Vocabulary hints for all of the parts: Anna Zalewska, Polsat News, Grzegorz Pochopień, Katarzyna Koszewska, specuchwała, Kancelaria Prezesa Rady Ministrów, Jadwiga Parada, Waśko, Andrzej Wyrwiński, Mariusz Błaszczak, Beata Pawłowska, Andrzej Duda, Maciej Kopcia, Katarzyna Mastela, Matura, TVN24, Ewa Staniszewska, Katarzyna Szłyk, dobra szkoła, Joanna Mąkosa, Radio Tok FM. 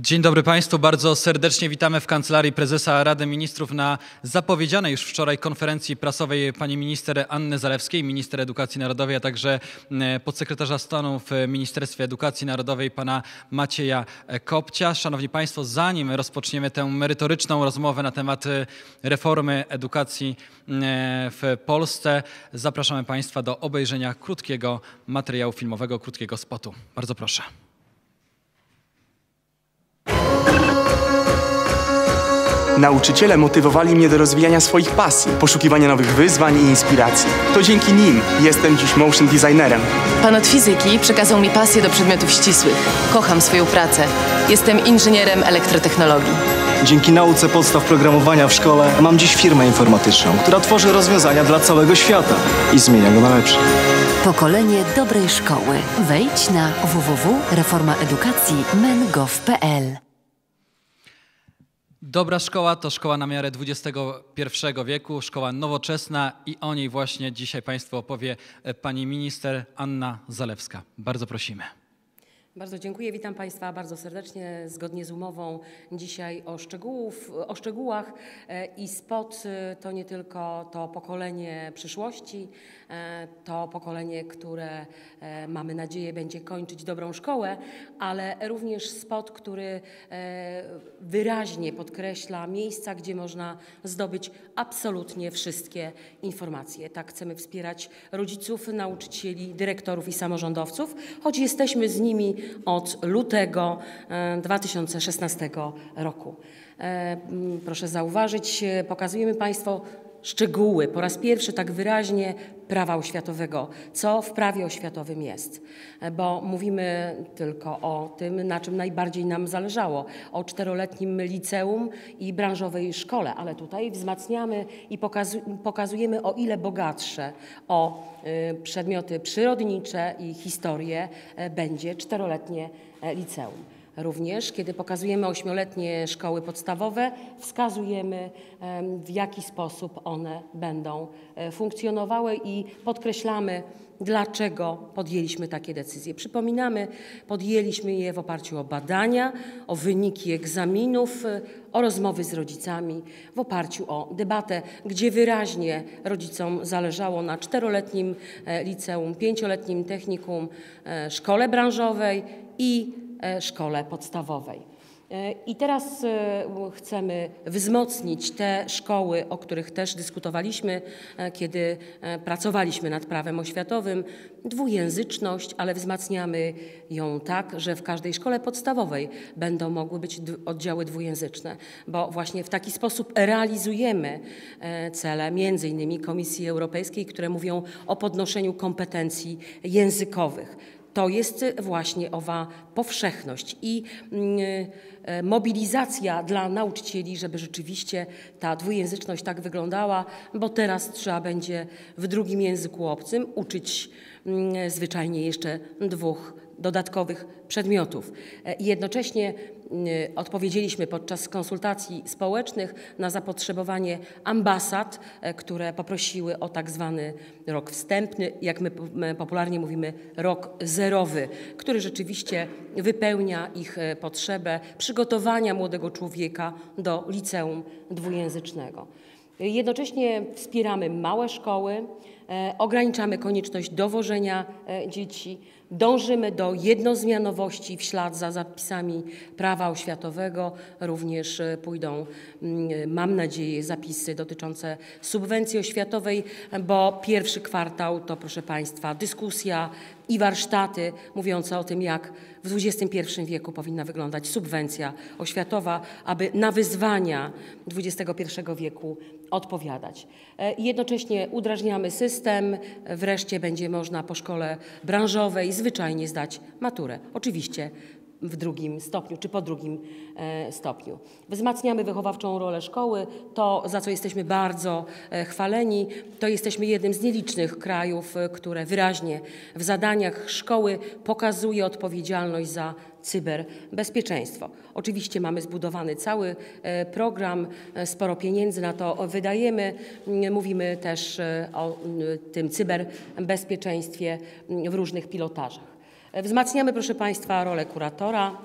Dzień dobry Państwu, bardzo serdecznie witamy w Kancelarii Prezesa Rady Ministrów na zapowiedzianej już wczoraj konferencji prasowej pani minister Anny Zalewskiej, minister Edukacji Narodowej, a także podsekretarza stanu w Ministerstwie Edukacji Narodowej pana Macieja Kopcia. Szanowni Państwo, zanim rozpoczniemy tę merytoryczną rozmowę na temat reformy edukacji w Polsce, zapraszamy Państwa do obejrzenia krótkiego materiału filmowego, krótkiego spotu. Bardzo proszę. Nauczyciele motywowali mnie do rozwijania swoich pasji, poszukiwania nowych wyzwań i inspiracji. To dzięki nim jestem dziś motion designerem. Pan od fizyki przekazał mi pasję do przedmiotów ścisłych. Kocham swoją pracę. Jestem inżynierem elektrotechnologii. Dzięki nauce podstaw programowania w szkole mam dziś firmę informatyczną, która tworzy rozwiązania dla całego świata i zmienia go na lepsze. Pokolenie dobrej szkoły. Wejdź na www.reformaedukacji.mengov.pl. Dobra szkoła to szkoła na miarę XXI wieku, szkoła nowoczesna i o niej właśnie dzisiaj Państwu opowie pani minister Anna Zalewska. Bardzo prosimy. Bardzo dziękuję, witam Państwa bardzo serdecznie. Zgodnie z umową dzisiaj o szczegółach i spot to nie tylko to pokolenie przyszłości, to pokolenie, które mamy nadzieję będzie kończyć dobrą szkołę, ale również spot, który wyraźnie podkreśla miejsca, gdzie można zdobyć absolutnie wszystkie informacje. Tak chcemy wspierać rodziców, nauczycieli, dyrektorów i samorządowców, choć jesteśmy z nimi od lutego 2016 roku. Proszę zauważyć, pokazujemy Państwu szczegóły, po raz pierwszy tak wyraźnie prawa oświatowego, co w prawie oświatowym jest, bo mówimy tylko o tym, na czym najbardziej nam zależało, o 4-letnim liceum i branżowej szkole, ale tutaj wzmacniamy i pokazujemy o ile bogatsze o przedmioty przyrodnicze i historię będzie 4-letnie liceum. Również, kiedy pokazujemy 8-letnie szkoły podstawowe, wskazujemy, w jaki sposób one będą funkcjonowały i podkreślamy, dlaczego podjęliśmy takie decyzje. Przypominamy, podjęliśmy je w oparciu o badania, o wyniki egzaminów, o rozmowy z rodzicami, w oparciu o debatę, gdzie wyraźnie rodzicom zależało na 4-letnim liceum, 5-letnim technikum, szkole branżowej i szkole podstawowej. I teraz chcemy wzmocnić te szkoły, o których też dyskutowaliśmy, kiedy pracowaliśmy nad prawem oświatowym, dwujęzyczność, ale wzmacniamy ją tak, że w każdej szkole podstawowej będą mogły być oddziały dwujęzyczne, bo właśnie w taki sposób realizujemy cele między innymi Komisji Europejskiej, które mówią o podnoszeniu kompetencji językowych. To jest właśnie owa powszechność i mobilizacja dla nauczycieli, żeby rzeczywiście ta dwujęzyczność tak wyglądała, bo teraz trzeba będzie w drugim języku obcym uczyć zwyczajnie jeszcze dwóch dodatkowych przedmiotów. Jednocześnie odpowiedzieliśmy podczas konsultacji społecznych na zapotrzebowanie ambasad, które poprosiły o tak zwany rok wstępny, jak my popularnie mówimy rok zerowy, który rzeczywiście wypełnia ich potrzebę przygotowania młodego człowieka do liceum dwujęzycznego. Jednocześnie wspieramy małe szkoły, ograniczamy konieczność dowożenia dzieci, dążymy do jednozmianowości w ślad za zapisami prawa oświatowego. Również pójdą, mam nadzieję, zapisy dotyczące subwencji oświatowej, bo pierwszy kwartał to, proszę Państwa, dyskusja i warsztaty mówiące o tym, jak w XXI wieku powinna wyglądać subwencja oświatowa, aby na wyzwania XXI wieku odpowiadać. Jednocześnie udrażniamy system, wreszcie będzie można po szkole branżowej zwyczajnie zdać maturę. Oczywiście w drugim stopniu czy po drugim stopniu. Wzmacniamy wychowawczą rolę szkoły, to za co jesteśmy bardzo chwaleni, to jesteśmy jednym z nielicznych krajów, które wyraźnie w zadaniach szkoły pokazuje odpowiedzialność za cyberbezpieczeństwo. Oczywiście mamy zbudowany cały program, sporo pieniędzy na to wydajemy. Mówimy też o tym cyberbezpieczeństwie w różnych pilotażach. Wzmacniamy, proszę Państwa, rolę kuratora,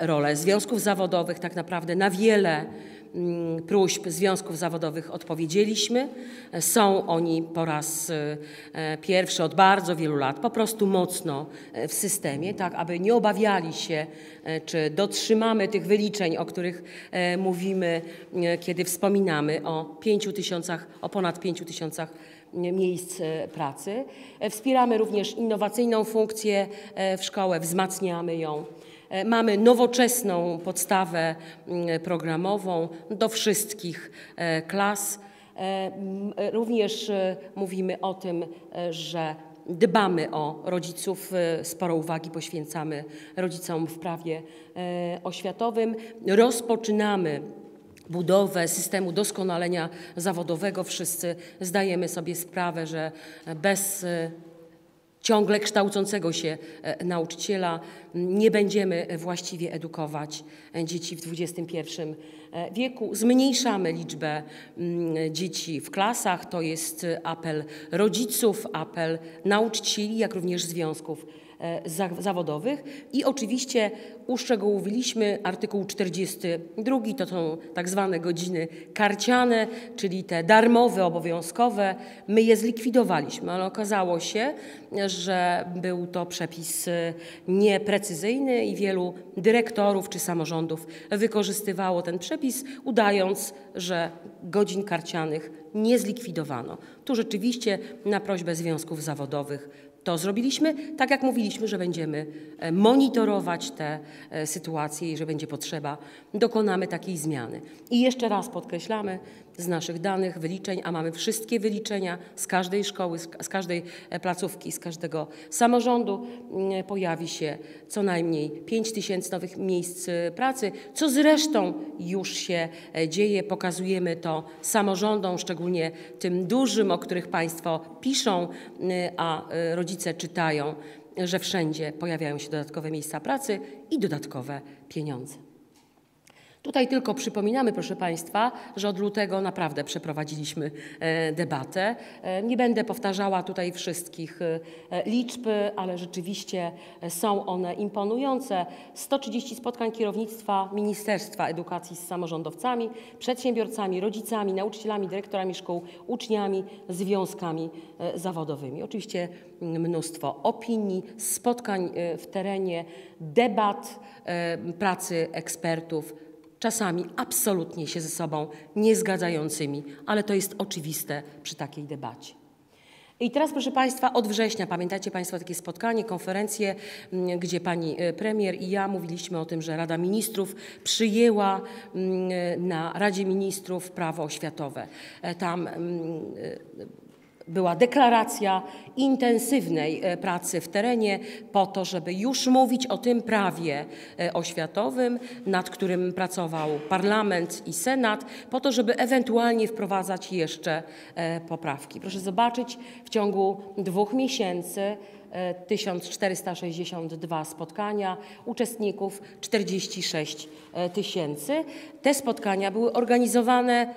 rolę związków zawodowych. Tak naprawdę na wiele próśb związków zawodowych odpowiedzieliśmy. Są oni po raz pierwszy od bardzo wielu lat po prostu mocno w systemie, tak aby nie obawiali się, czy dotrzymamy tych wyliczeń, o których mówimy, kiedy wspominamy o ponad 5 tysiącach miejsc pracy. Wspieramy również innowacyjną funkcję w szkole, wzmacniamy ją. Mamy nowoczesną podstawę programową do wszystkich klas. Również mówimy o tym, że dbamy o rodziców, sporo uwagi poświęcamy rodzicom w prawie oświatowym. Rozpoczynamy budowę systemu doskonalenia zawodowego. Wszyscy zdajemy sobie sprawę, że bez ciągle kształcącego się nauczyciela nie będziemy właściwie edukować dzieci w XXI wieku. Zmniejszamy liczbę dzieci w klasach. To jest apel rodziców, apel nauczycieli, jak również związków zawodowych. I oczywiście uszczegółowiliśmy artykuł 42, to są tak zwane godziny karciane, czyli te darmowe, obowiązkowe. My je zlikwidowaliśmy, ale okazało się, że był to przepis nieprecyzyjny i wielu dyrektorów czy samorządów wykorzystywało ten przepis, udając, że godzin karcianych nie zlikwidowano. Tu rzeczywiście na prośbę związków zawodowych to zrobiliśmy, tak jak mówiliśmy, że będziemy monitorować tę sytuację i że będzie potrzeba, dokonamy takiej zmiany. I jeszcze raz podkreślamy, z naszych danych, wyliczeń, a mamy wszystkie wyliczenia z każdej szkoły, z każdej placówki, z każdego samorządu, pojawi się co najmniej 5 tysięcy nowych miejsc pracy, co zresztą już się dzieje. Pokazujemy to samorządom, szczególnie tym dużym, o których Państwo piszą, a rodzice czytają, że wszędzie pojawiają się dodatkowe miejsca pracy i dodatkowe pieniądze. Tutaj tylko przypominamy, proszę Państwa, że od lutego naprawdę przeprowadziliśmy debatę. Nie będę powtarzała tutaj wszystkich liczb, ale rzeczywiście są one imponujące. 130 spotkań kierownictwa Ministerstwa Edukacji z samorządowcami, przedsiębiorcami, rodzicami, nauczycielami, dyrektorami szkół, uczniami, związkami zawodowymi. Oczywiście mnóstwo opinii, spotkań w terenie, debat, pracy ekspertów, czasami absolutnie się ze sobą nie zgadzającymi, ale to jest oczywiste przy takiej debacie. I teraz, proszę Państwa, od września, pamiętacie Państwo takie spotkanie, konferencję, gdzie pani premier i ja mówiliśmy o tym, że Rada Ministrów przyjęła na Radzie Ministrów prawo oświatowe. Tam była deklaracja intensywnej pracy w terenie po to, żeby już mówić o tym prawie oświatowym, nad którym pracował Parlament i Senat, po to, żeby ewentualnie wprowadzać jeszcze poprawki. Proszę zobaczyć, w ciągu 2 miesięcy 1462 spotkania, uczestników 46 tysięcy. Te spotkania były organizowane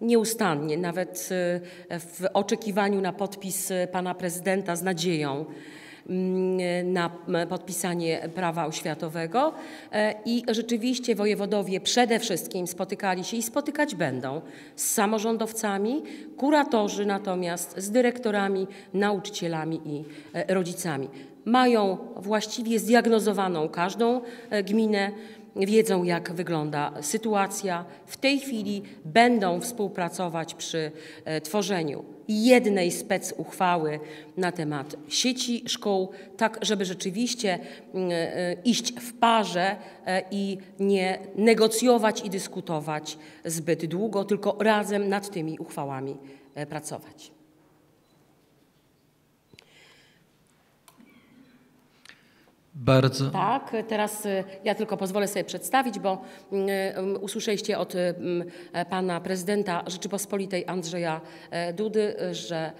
nieustannie, nawet w oczekiwaniu na podpis pana prezydenta, z nadzieją na podpisanie prawa oświatowego. I rzeczywiście wojewodowie przede wszystkim spotykali się i spotykać będą z samorządowcami, kuratorzy natomiast z dyrektorami, nauczycielami i rodzicami. Mają właściwie zdiagnozowaną każdą gminę, wiedzą, jak wygląda sytuacja. W tej chwili będą współpracować przy tworzeniu jednej specuchwały na temat sieci szkół, tak żeby rzeczywiście iść w parze i nie negocjować i dyskutować zbyt długo, tylko razem nad tymi uchwałami pracować. Bardzo. Tak, teraz ja tylko pozwolę sobie przedstawić, bo usłyszeliście od pana prezydenta Rzeczypospolitej Andrzeja Dudy, że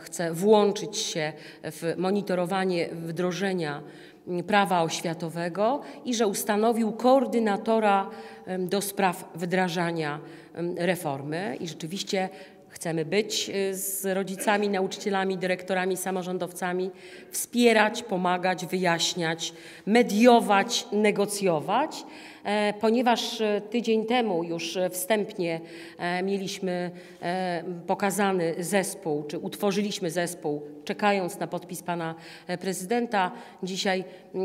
chce włączyć się w monitorowanie wdrożenia prawa oświatowego i że ustanowił koordynatora do spraw wdrażania reformy. I rzeczywiście Chcemy być z rodzicami, nauczycielami, dyrektorami, samorządowcami, wspierać, pomagać, wyjaśniać, mediować, negocjować, ponieważ tydzień temu już wstępnie mieliśmy pokazany zespół, czy utworzyliśmy zespół, czekając na podpis pana prezydenta. Dzisiaj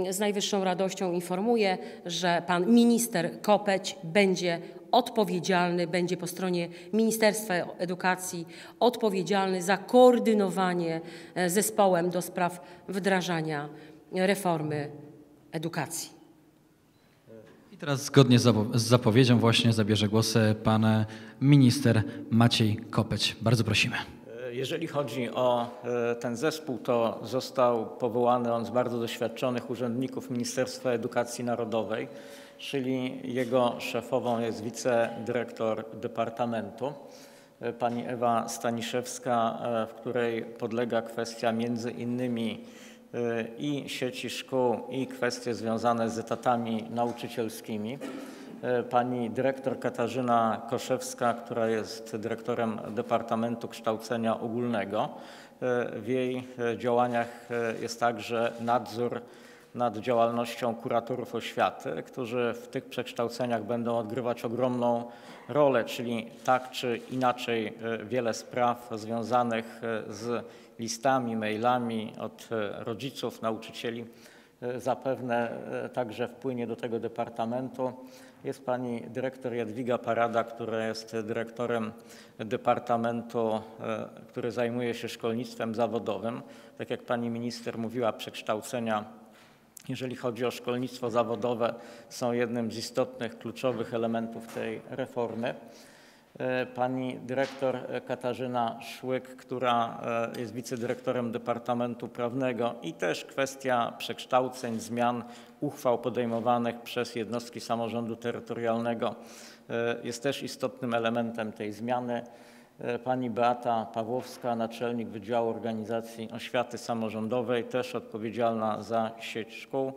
z najwyższą radością informuję, że pan minister Kopeć będzie odpowiedzialny, będzie po stronie Ministerstwa Edukacji odpowiedzialny za koordynowanie zespołem do spraw wdrażania reformy edukacji. I teraz zgodnie z zapowiedzią właśnie zabierze głos pan minister Maciej Kopeć. Bardzo prosimy. Jeżeli chodzi o ten zespół, to został powołany on z bardzo doświadczonych urzędników Ministerstwa Edukacji Narodowej, czyli jego szefową jest wicedyrektor departamentu, pani Ewa Staniszewska, w której podlega kwestia między innymi i sieci szkół, i kwestie związane z etatami nauczycielskimi. Pani dyrektor Katarzyna Koszewska, która jest dyrektorem Departamentu Kształcenia Ogólnego. W jej działaniach jest także nadzór nad działalnością kuratorów oświaty, którzy w tych przekształceniach będą odgrywać ogromną rolę, czyli tak czy inaczej wiele spraw związanych z listami, mailami od rodziców, nauczycieli zapewne także wpłynie do tego departamentu. Jest pani dyrektor Jadwiga Parada, która jest dyrektorem departamentu, który zajmuje się szkolnictwem zawodowym. Tak jak pani minister mówiła, przekształcenia, jeżeli chodzi o szkolnictwo zawodowe, są jednym z istotnych, kluczowych elementów tej reformy. Pani dyrektor Katarzyna Szłyk, która jest wicedyrektorem Departamentu Prawnego i też kwestia przekształceń, zmian, uchwał podejmowanych przez jednostki samorządu terytorialnego jest też istotnym elementem tej zmiany. Pani Beata Pawłowska, naczelnik Wydziału Organizacji Oświaty Samorządowej, też odpowiedzialna za sieć szkół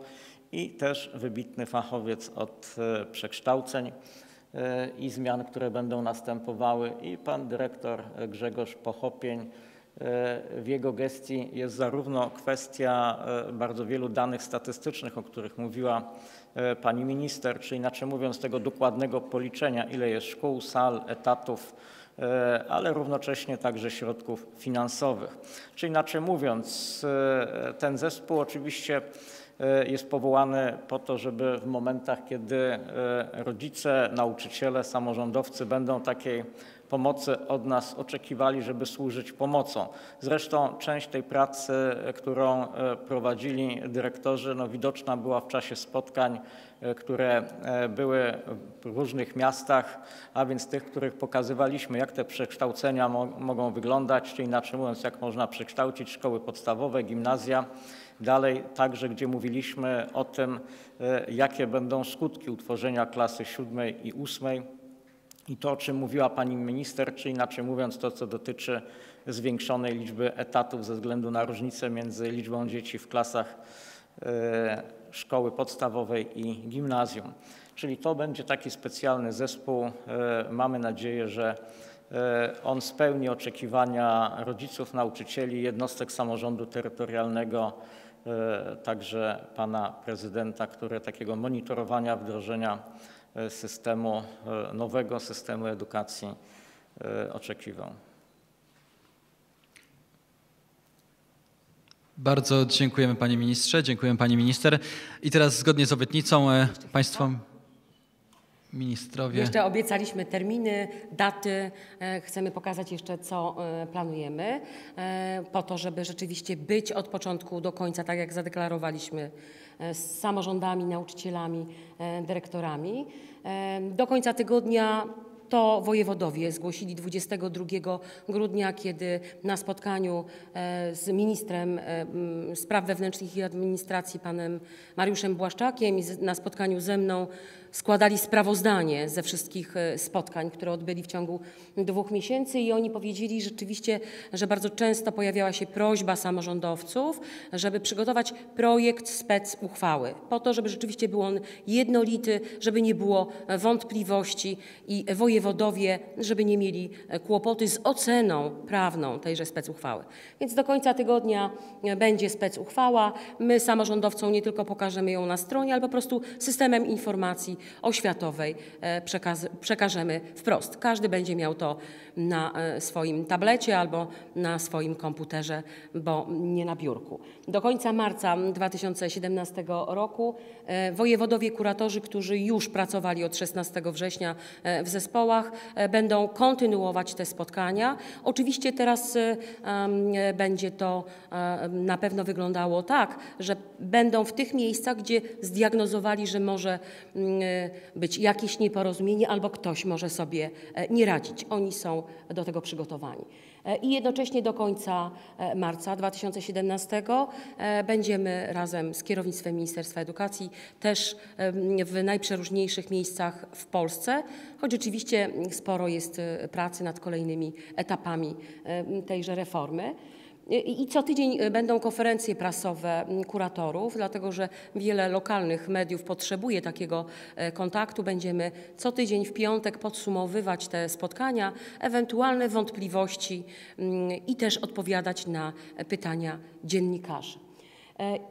i też wybitny fachowiec od przekształceń i zmian, które będą następowały, i pan dyrektor Grzegorz Pochopień. W jego gestii jest zarówno kwestia bardzo wielu danych statystycznych, o których mówiła pani minister, czy inaczej mówiąc tego dokładnego policzenia, ile jest szkół, sal, etatów, ale równocześnie także środków finansowych. Czy inaczej mówiąc, ten zespół oczywiście jest powołany po to, żeby w momentach, kiedy rodzice, nauczyciele, samorządowcy będą takiej pomocy od nas oczekiwali, żeby służyć pomocą. Zresztą część tej pracy, którą prowadzili dyrektorzy, widoczna była w czasie spotkań, które były w różnych miastach, a więc tych, których pokazywaliśmy, jak te przekształcenia mogą wyglądać, czy inaczej mówiąc, jak można przekształcić szkoły podstawowe, gimnazja. Dalej także, gdzie mówiliśmy o tym, jakie będą skutki utworzenia klasy 7 i 8. I to, o czym mówiła pani minister, czy inaczej mówiąc to, co dotyczy zwiększonej liczby etatów ze względu na różnicę między liczbą dzieci w klasach szkoły podstawowej i gimnazjum. Czyli to będzie taki specjalny zespół. Mamy nadzieję, że on spełni oczekiwania rodziców, nauczycieli, jednostek samorządu terytorialnego, także pana prezydenta, który takiego monitorowania, wdrożenia systemu, nowego systemu edukacji oczekiwał. Bardzo dziękujemy panie ministrze, dziękujemy pani minister. I teraz zgodnie z obietnicą państwom... Ministrowie. Jeszcze obiecaliśmy terminy, daty. Chcemy pokazać jeszcze, co planujemy, po to, żeby rzeczywiście być od początku do końca, tak jak zadeklarowaliśmy, z samorządami, nauczycielami, dyrektorami. Do końca tygodnia to wojewodowie zgłosili 22 grudnia, kiedy na spotkaniu z ministrem spraw wewnętrznych i administracji, panem Mariuszem Błaszczakiem, i na spotkaniu ze mną składali sprawozdanie ze wszystkich spotkań, które odbyli w ciągu 2 miesięcy, i oni powiedzieli rzeczywiście, że bardzo często pojawiała się prośba samorządowców, żeby przygotować projekt specuchwały, po to, żeby rzeczywiście był on jednolity, żeby nie było wątpliwości, i wojewodowie wojewodowie, żeby nie mieli kłopoty z oceną prawną tejże specuchwały. Więc do końca tygodnia będzie specuchwała. My samorządowcom nie tylko pokażemy ją na stronie, ale po prostu systemem informacji oświatowej przekażemy wprost. Każdy będzie miał to na swoim tablecie albo na swoim komputerze, bo nie na biurku. Do końca marca 2017 roku wojewodowie kuratorzy, którzy już pracowali od 16 września w zespołach, będą kontynuować te spotkania. Oczywiście teraz będzie to na pewno wyglądało tak, że będą w tych miejscach, gdzie zdiagnozowali, że może być jakieś nieporozumienie albo ktoś może sobie nie radzić. Oni są do tego przygotowani. I jednocześnie do końca marca 2017 będziemy razem z kierownictwem Ministerstwa Edukacji też w najprzeróżniejszych miejscach w Polsce, choć rzeczywiście sporo jest pracy nad kolejnymi etapami tejże reformy. I co tydzień będą konferencje prasowe kuratorów, dlatego że wiele lokalnych mediów potrzebuje takiego kontaktu. Będziemy co tydzień w piątek podsumowywać te spotkania, ewentualne wątpliwości i też odpowiadać na pytania dziennikarzy.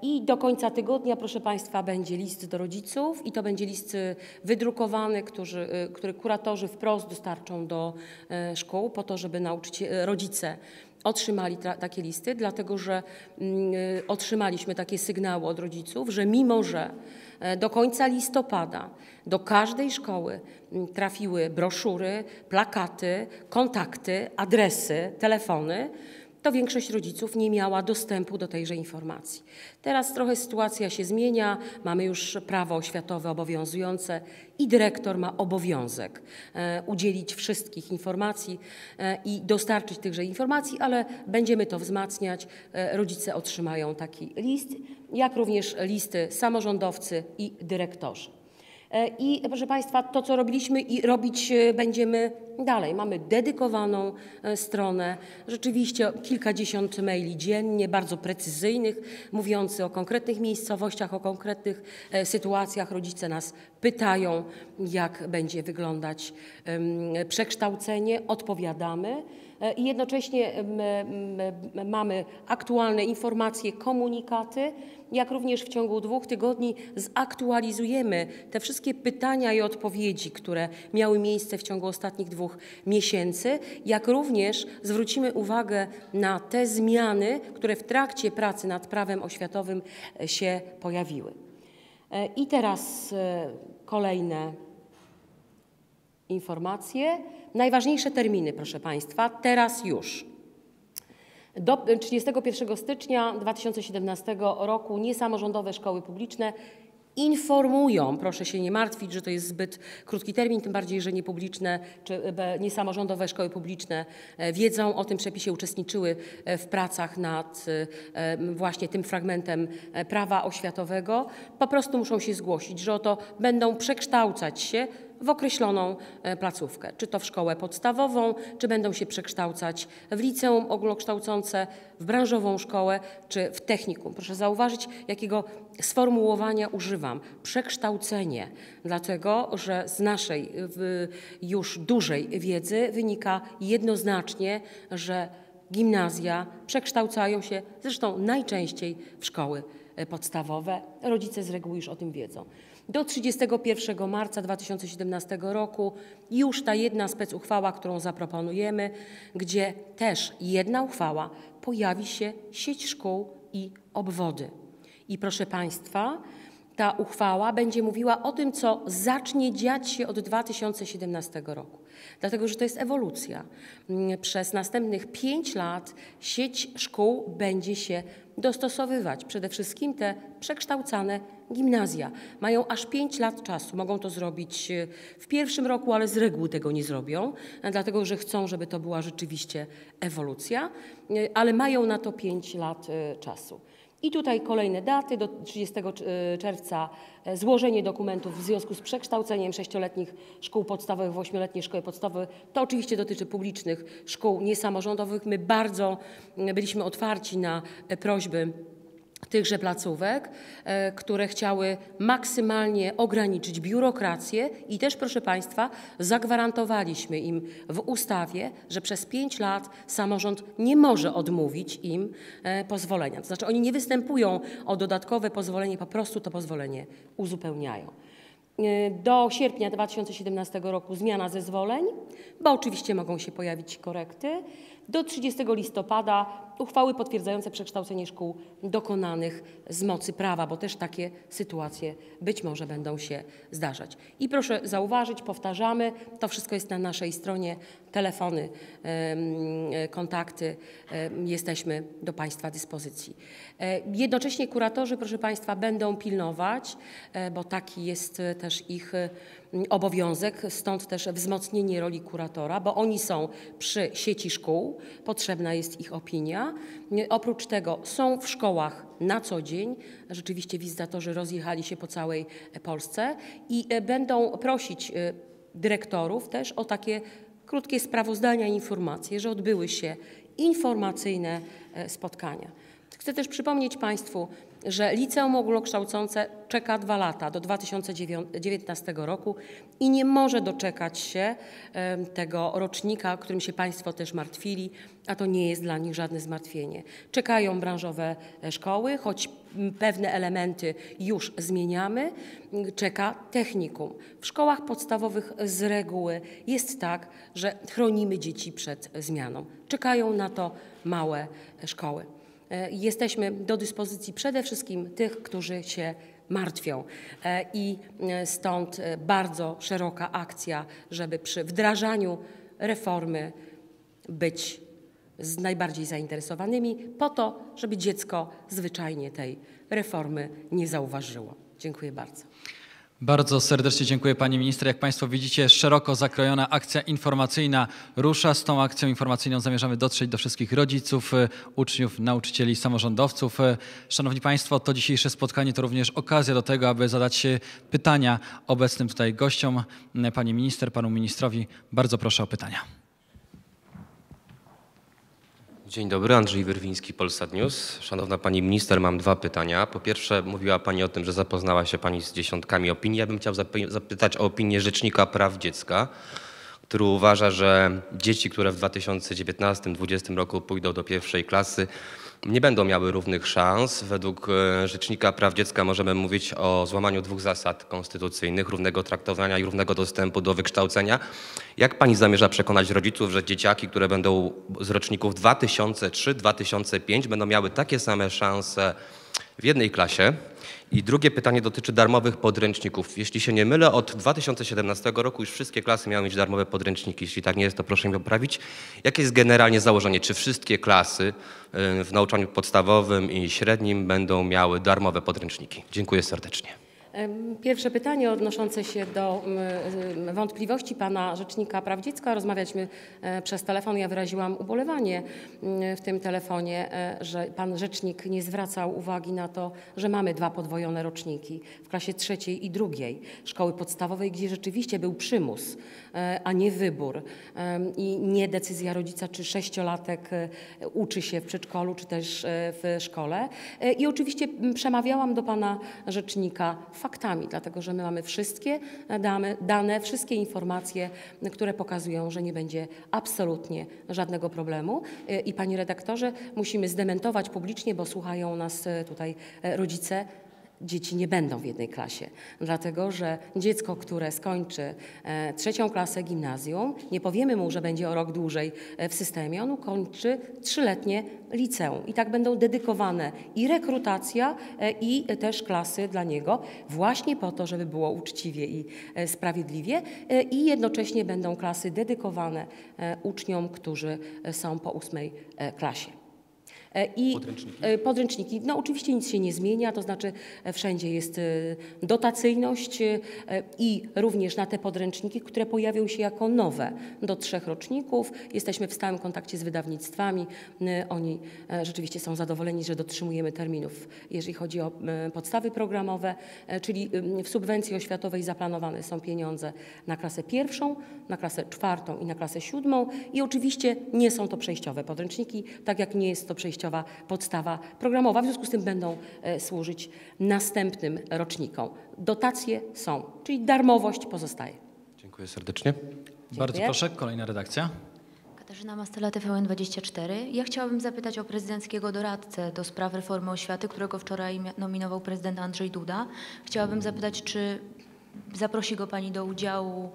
I do końca tygodnia, proszę Państwa, będzie list do rodziców i to będzie list wydrukowany, który kuratorzy wprost dostarczą do szkół po to, żeby rodzice otrzymali takie listy, dlatego że otrzymaliśmy takie sygnały od rodziców, że mimo że do końca listopada do każdej szkoły trafiły broszury, plakaty, kontakty, adresy, telefony, to większość rodziców nie miała dostępu do tejże informacji. Teraz trochę sytuacja się zmienia, mamy już prawo oświatowe obowiązujące i dyrektor ma obowiązek udzielić wszystkich informacji i dostarczyć tychże informacji, ale będziemy to wzmacniać. Rodzice otrzymają taki list, jak również listy samorządowcy i dyrektorzy. I proszę Państwa, to co robiliśmy i robić będziemy dalej. Mamy dedykowaną stronę, rzeczywiście kilkadziesiąt maili dziennie, bardzo precyzyjnych, mówiących o konkretnych miejscowościach, o konkretnych sytuacjach. Rodzice nas pytają, jak będzie wyglądać przekształcenie, odpowiadamy. I jednocześnie mamy aktualne informacje, komunikaty, jak również w ciągu 2 tygodni zaktualizujemy te wszystkie pytania i odpowiedzi, które miały miejsce w ciągu ostatnich 2 miesięcy, jak również zwrócimy uwagę na te zmiany, które w trakcie pracy nad prawem oświatowym się pojawiły. I teraz kolejne informacje. Najważniejsze terminy, proszę Państwa, teraz już. Do 31 stycznia 2017 roku niesamorządowe szkoły publiczne informują, proszę się nie martwić, że to jest zbyt krótki termin, tym bardziej, że niepubliczne czy niesamorządowe szkoły publiczne wiedzą o tym przepisie, uczestniczyły w pracach nad właśnie tym fragmentem prawa oświatowego. Po prostu muszą się zgłosić, że oto będą przekształcać się w określoną placówkę, czy to w szkołę podstawową, czy będą się przekształcać w liceum ogólnokształcące, w branżową szkołę, czy w technikum. Proszę zauważyć, jakiego sformułowania używam. Przekształcenie, dlatego że z naszej już dużej wiedzy wynika jednoznacznie, że gimnazja przekształcają się zresztą najczęściej w szkoły podstawowe. Rodzice z reguły już o tym wiedzą. Do 31 marca 2017 roku już ta jedna specuchwała, którą zaproponujemy, gdzie też jedna uchwała pojawi się sieć szkół i obwody. I proszę Państwa, ta uchwała będzie mówiła o tym, co zacznie dziać się od 2017 roku. Dlatego, że to jest ewolucja. Przez następnych 5 lat sieć szkół będzie się dostosowywać. Przede wszystkim te przekształcane gimnazja. Mają aż 5 lat czasu. Mogą to zrobić w pierwszym roku, ale z reguły tego nie zrobią, dlatego że chcą, żeby to była rzeczywiście ewolucja, ale mają na to 5 lat czasu. I tutaj kolejne daty, do 30 czerwca złożenie dokumentów w związku z przekształceniem 6-letnich szkół podstawowych w 8-letnie szkoły podstawowe. To oczywiście dotyczy publicznych szkół niesamorządowych. My bardzo byliśmy otwarci na prośby tychże placówek, które chciały maksymalnie ograniczyć biurokrację i też, proszę Państwa, zagwarantowaliśmy im w ustawie, że przez 5 lat samorząd nie może odmówić im pozwolenia. To znaczy oni nie występują o dodatkowe pozwolenie, po prostu to pozwolenie uzupełniają. Do sierpnia 2017 roku zmiana zezwoleń, bo oczywiście mogą się pojawić korekty. Do 30 listopada uchwały potwierdzające przekształcenie szkół dokonanych z mocy prawa, bo też takie sytuacje być może będą się zdarzać. I proszę zauważyć, powtarzamy, to wszystko jest na naszej stronie, telefony, kontakty, jesteśmy do Państwa dyspozycji. Jednocześnie kuratorzy, proszę Państwa, będą pilnować, bo taki jest też ich obowiązek, stąd też wzmocnienie roli kuratora, bo oni są przy sieci szkół, potrzebna jest ich opinia. Oprócz tego są w szkołach na co dzień, rzeczywiście wizytatorzy rozjechali się po całej Polsce i będą prosić dyrektorów też o takie krótkie sprawozdania i informacje, że odbyły się informacyjne spotkania. Chcę też przypomnieć Państwu, że liceum ogólnokształcące czeka 2 lata do 2019 roku i nie może doczekać się tego rocznika, którym się Państwo też martwili, a to nie jest dla nich żadne zmartwienie. Czekają branżowe szkoły, choć pewne elementy już zmieniamy, czeka technikum. W szkołach podstawowych z reguły jest tak, że chronimy dzieci przed zmianą. Czekają na to małe szkoły. Jesteśmy do dyspozycji przede wszystkim tych, którzy się martwią i stąd bardzo szeroka akcja, żeby przy wdrażaniu reformy być z najbardziej zainteresowanymi po to, żeby dziecko zwyczajnie tej reformy nie zauważyło. Dziękuję bardzo. Bardzo serdecznie dziękuję Pani Minister. Jak Państwo widzicie, szeroko zakrojona akcja informacyjna rusza. Z tą akcją informacyjną zamierzamy dotrzeć do wszystkich rodziców, uczniów, nauczycieli, samorządowców. Szanowni Państwo, to dzisiejsze spotkanie to również okazja do tego, aby zadać pytania obecnym tutaj gościom. Pani Minister, Panu Ministrowi bardzo proszę o pytania. Dzień dobry, Andrzej Wyrwiński, Polsat News. Szanowna Pani Minister, mam 2 pytania. Po pierwsze, mówiła Pani o tym, że zapoznała się Pani z dziesiątkami opinii. Ja bym chciał zapytać o opinię Rzecznika Praw Dziecka, który uważa, że dzieci, które w 2019-2020 roku pójdą do 1. klasy, nie będą miały równych szans. Według Rzecznika Praw Dziecka możemy mówić o złamaniu 2 zasad konstytucyjnych, równego traktowania i równego dostępu do wykształcenia. Jak Pani zamierza przekonać rodziców, że dzieciaki, które będą z roczników 2003-2005 będą miały takie same szanse w 1. klasie? I drugie pytanie dotyczy darmowych podręczników. Jeśli się nie mylę, od 2017 roku już wszystkie klasy miały mieć darmowe podręczniki. Jeśli tak nie jest, to proszę mi poprawić. Jakie jest generalnie założenie? Czy wszystkie klasy w nauczaniu podstawowym i średnim będą miały darmowe podręczniki? Dziękuję serdecznie. Pierwsze pytanie odnoszące się do wątpliwości Pana Rzecznika Praw Dziecka. Rozmawialiśmy przez telefon. Ja wyraziłam ubolewanie w tym telefonie, że Pan Rzecznik nie zwracał uwagi na to, że mamy 2 podwojone roczniki w klasie 3. i 2. szkoły podstawowej, gdzie rzeczywiście był przymus, a nie wybór i nie decyzja rodzica, czy 6-latek uczy się w przedszkolu, czy też w szkole. I oczywiście przemawiałam do Pana Rzecznika faktami, dlatego że my mamy wszystkie dane, wszystkie informacje, które pokazują, że nie będzie absolutnie żadnego problemu. I Panie redaktorze, musimy zdementować publicznie, bo słuchają nas tutaj rodzice, dzieci nie będą w 1. klasie, dlatego że dziecko, które skończy 3. klasę gimnazjum, nie powiemy mu, że będzie o rok dłużej w systemie, on kończy 3-letnie liceum i tak będą dedykowane i rekrutacja i też klasy dla niego właśnie po to, żeby było uczciwie i sprawiedliwie i jednocześnie będą klasy dedykowane uczniom, którzy są po 8. klasie. I podręczniki. No oczywiście nic się nie zmienia, to znaczy wszędzie jest dotacyjność i również na te podręczniki, które pojawią się jako nowe do 3 roczników. Jesteśmy w stałym kontakcie z wydawnictwami. Oni rzeczywiście są zadowoleni, że dotrzymujemy terminów, jeżeli chodzi o podstawy programowe, czyli w subwencji oświatowej zaplanowane są pieniądze na klasę 1, na klasę 4 i na klasę 7 i oczywiście nie są to przejściowe podręczniki, tak jak nie jest to przejściowe wartościowa podstawa programowa. W związku z tym będą służyć następnym rocznikom. Dotacje są, czyli darmowość pozostaje. Dziękuję serdecznie. Dziękuję. Bardzo proszę, kolejna redakcja. Katarzyna Mastela, TVN24. Ja chciałabym zapytać o prezydenckiego doradcę do spraw reformy oświaty, którego wczoraj nominował prezydent Andrzej Duda. Chciałabym zapytać, czy zaprosi go Pani do udziału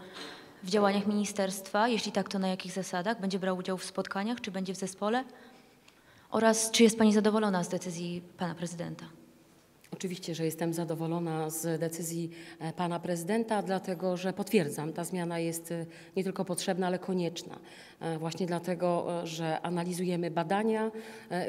w działaniach ministerstwa? Jeśli tak, to na jakich zasadach? Będzie brał udział w spotkaniach, czy będzie w zespole? Oraz czy jest Pani zadowolona z decyzji Pana Prezydenta? Oczywiście, że jestem zadowolona z decyzji Pana Prezydenta, dlatego że potwierdzam, ta zmiana jest nie tylko potrzebna, ale konieczna. Właśnie dlatego, że analizujemy badania,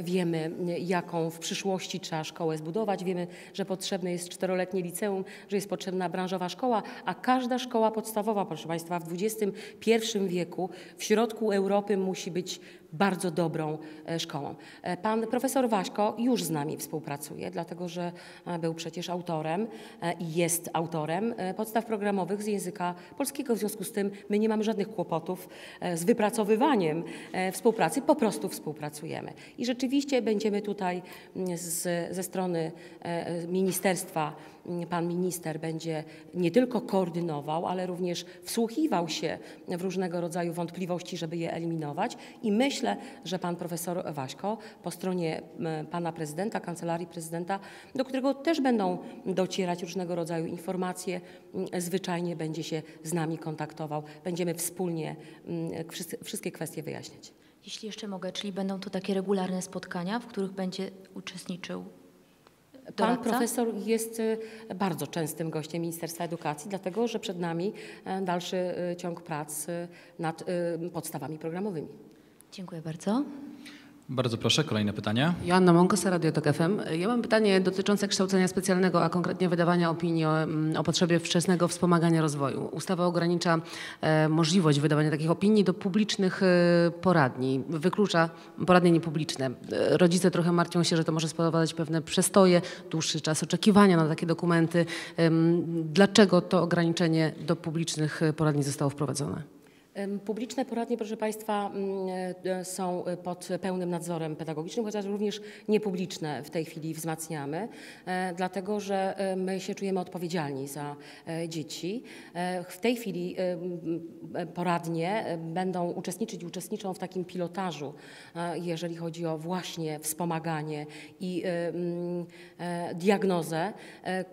wiemy, jaką w przyszłości trzeba szkołę zbudować, wiemy, że potrzebne jest 4-letnie liceum, że jest potrzebna branżowa szkoła, a każda szkoła podstawowa, proszę Państwa, w XXI wieku w środku Europy musi być bardzo dobrą szkołą. Pan profesor Waśko już z nami współpracuje, dlatego że był przecież autorem i jest autorem podstaw programowych z języka polskiego. W związku z tym my nie mamy żadnych kłopotów z wypracowywaniem współpracy, po prostu współpracujemy. I rzeczywiście będziemy tutaj ze strony ministerstwa, pan minister będzie nie tylko koordynował, ale również wsłuchiwał się w różnego rodzaju wątpliwości, żeby je eliminować. I myślę, że pan profesor Waśko po stronie pana prezydenta, Kancelarii Prezydenta, do którego też będą docierać różnego rodzaju informacje, zwyczajnie będzie się z nami kontaktował. Będziemy wspólnie wszystkie kwestie wyjaśniać. Jeśli jeszcze mogę, czyli będą to takie regularne spotkania, w których będzie uczestniczył doradca? Pan profesor jest bardzo częstym gościem Ministerstwa Edukacji, dlatego że przed nami dalszy ciąg prac nad podstawami programowymi. Dziękuję bardzo. Bardzo proszę, kolejne pytania. Joanna Mąkosa, Radio Tok FM. Ja mam pytanie dotyczące kształcenia specjalnego, a konkretnie wydawania opinii o potrzebie wczesnego wspomagania rozwoju. Ustawa ogranicza możliwość wydawania takich opinii do publicznych poradni. Wyklucza poradnie niepubliczne. Rodzice trochę martwią się, że to może spowodować pewne przestoje, dłuższy czas oczekiwania na takie dokumenty. Dlaczego to ograniczenie do publicznych poradni zostało wprowadzone? Publiczne poradnie, proszę Państwa, są pod pełnym nadzorem pedagogicznym, chociaż również niepubliczne w tej chwili wzmacniamy, dlatego że my się czujemy odpowiedzialni za dzieci. W tej chwili poradnie będą uczestniczyć i uczestniczą w takim pilotażu, jeżeli chodzi o właśnie wspomaganie i diagnozę,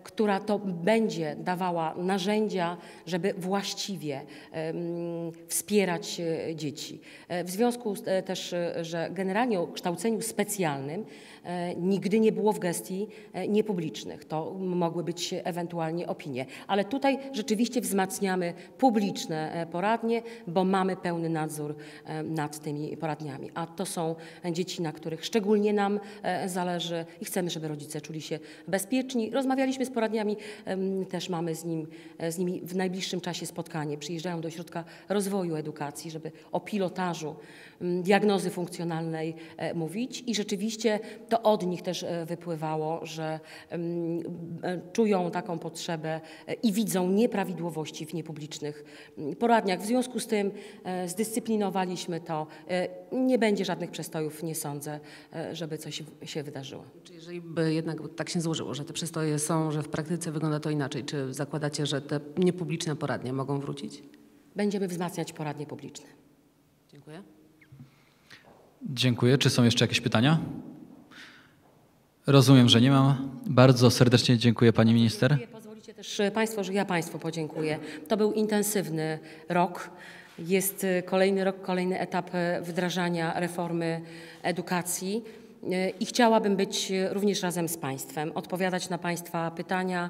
która to będzie dawała narzędzia, żeby właściwie wspierać dzieci. W związku też, że generalnie o kształceniu specjalnym nigdy nie było w gestii niepublicznych. To mogły być ewentualnie opinie. Ale tutaj rzeczywiście wzmacniamy publiczne poradnie, bo mamy pełny nadzór nad tymi poradniami. A to są dzieci, na których szczególnie nam zależy i chcemy, żeby rodzice czuli się bezpieczni. Rozmawialiśmy z poradniami, też mamy z nimi w najbliższym czasie spotkanie. Przyjeżdżają do ośrodka rozwoju edukacji, żeby o pilotażu diagnozy funkcjonalnej mówić i rzeczywiście to od nich też wypływało, że czują taką potrzebę i widzą nieprawidłowości w niepublicznych poradniach. W związku z tym zdyscyplinowaliśmy to. Nie będzie żadnych przestojów, nie sądzę, żeby coś się wydarzyło. Czy jeżeli by jednak tak się złożyło, że te przestoje są, że w praktyce wygląda to inaczej, czy zakładacie, że te niepubliczne poradnie mogą wrócić? Będziemy wzmacniać poradnie publiczne. Dziękuję. Dziękuję. Czy są jeszcze jakieś pytania? Rozumiem, że nie mam. Bardzo serdecznie dziękuję Pani Minister. Dziękuję. Pozwolicie też Państwo, że ja Państwu podziękuję. To był intensywny rok. Jest kolejny rok, kolejny etap wdrażania reformy edukacji. I chciałabym być również razem z Państwem, odpowiadać na Państwa pytania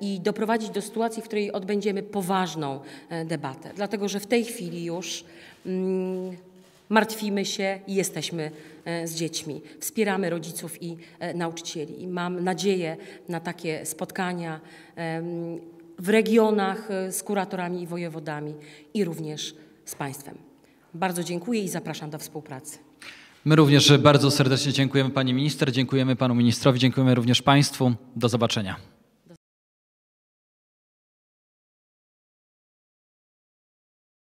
i doprowadzić do sytuacji, w której odbędziemy poważną debatę. Dlatego, że w tej chwili już martwimy się i jesteśmy z dziećmi. Wspieramy rodziców i nauczycieli. I mam nadzieję na takie spotkania w regionach z kuratorami i wojewodami i również z Państwem. Bardzo dziękuję i zapraszam do współpracy. My również bardzo serdecznie dziękujemy Pani Minister, dziękujemy Panu Ministrowi, dziękujemy również Państwu. Do zobaczenia.